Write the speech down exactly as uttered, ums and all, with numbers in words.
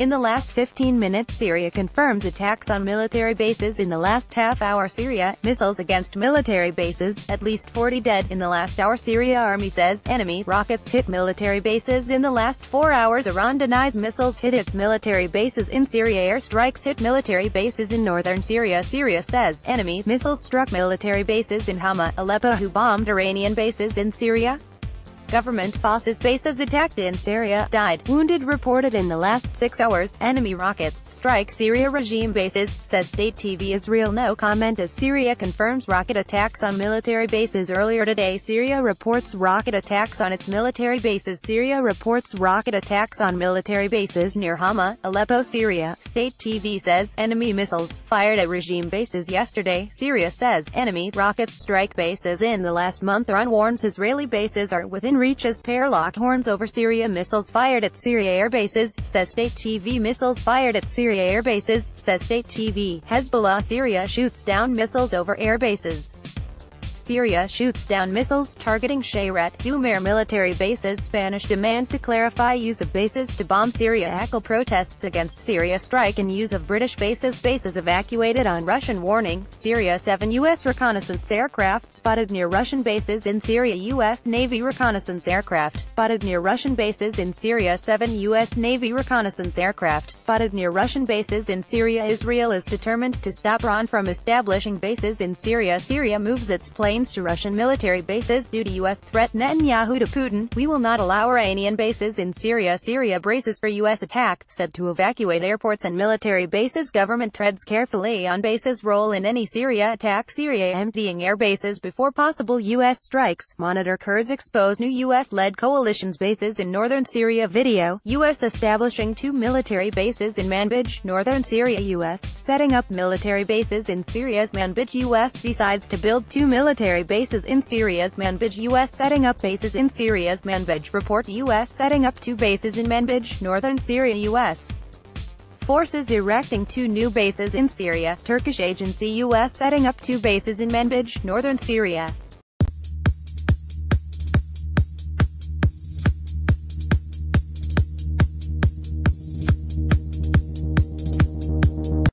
In the last fifteen minutes, Syria confirms attacks on military bases. In the last half hour, Syria, missiles against military bases, at least forty dead. In the last hour, Syria army says, enemy rockets hit military bases. In the last four hours, Iran denies missiles hit its military bases in Syria. Airstrikes hit military bases in northern Syria. Syria says, enemy missiles struck military bases in Hama, Aleppo. Who bombed Iranian bases in Syria? Government forces bases attacked in Syria, died, wounded reported in the last six hours, enemy rockets strike Syria regime bases, says state T V Israel. No comment as Syria confirms rocket attacks on military bases. Earlier today, Syria reports rocket attacks on its military bases. Syria reports rocket attacks on military bases near Hama, Aleppo, Syria, state T V says, enemy missiles fired at regime bases yesterday. Syria says, enemy rockets strike bases in the last month. Iran warns Israeli bases are within reaches. Parlock horns over Syria. Missiles fired at Syria air bases, says state T V. Missiles fired at Syria air bases, says state T V. Hezbollah. Syria shoots down missiles over air bases. Syria shoots down missiles targeting Shayrat, Dumeir military bases. Spanish demand to clarify use of bases to bomb Syria. Hackle protests against Syria strike and use of British bases. Bases evacuated on Russian warning. Syria seven U S reconnaissance aircraft spotted near Russian bases in Syria. U S Navy reconnaissance aircraft spotted near Russian bases in Syria. seven U S Navy reconnaissance aircraft spotted near Russian bases in Syria. Israel is determined to stop Iran from establishing bases in Syria. Syria moves its plane to Russian military bases due to U S threat. Netanyahu to Putin, we will not allow Iranian bases in Syria. Syria braces for U S attack, said to evacuate airports and military bases. Government treads carefully on bases' role in any Syria attack. Syria emptying air bases before possible U S strikes. Monitor Kurds expose new U S-led coalition's bases in northern Syria video. U S establishing two military bases in Manbij, northern Syria. U S setting up military bases in Syria's Manbij. U S decides to build two military Military bases in Syria's Manbij. U S setting up bases in Syria's Manbij. Report U S setting up two bases in Manbij, northern Syria. U S forces erecting two new bases in Syria. Turkish agency U S setting up two bases in Manbij, northern Syria.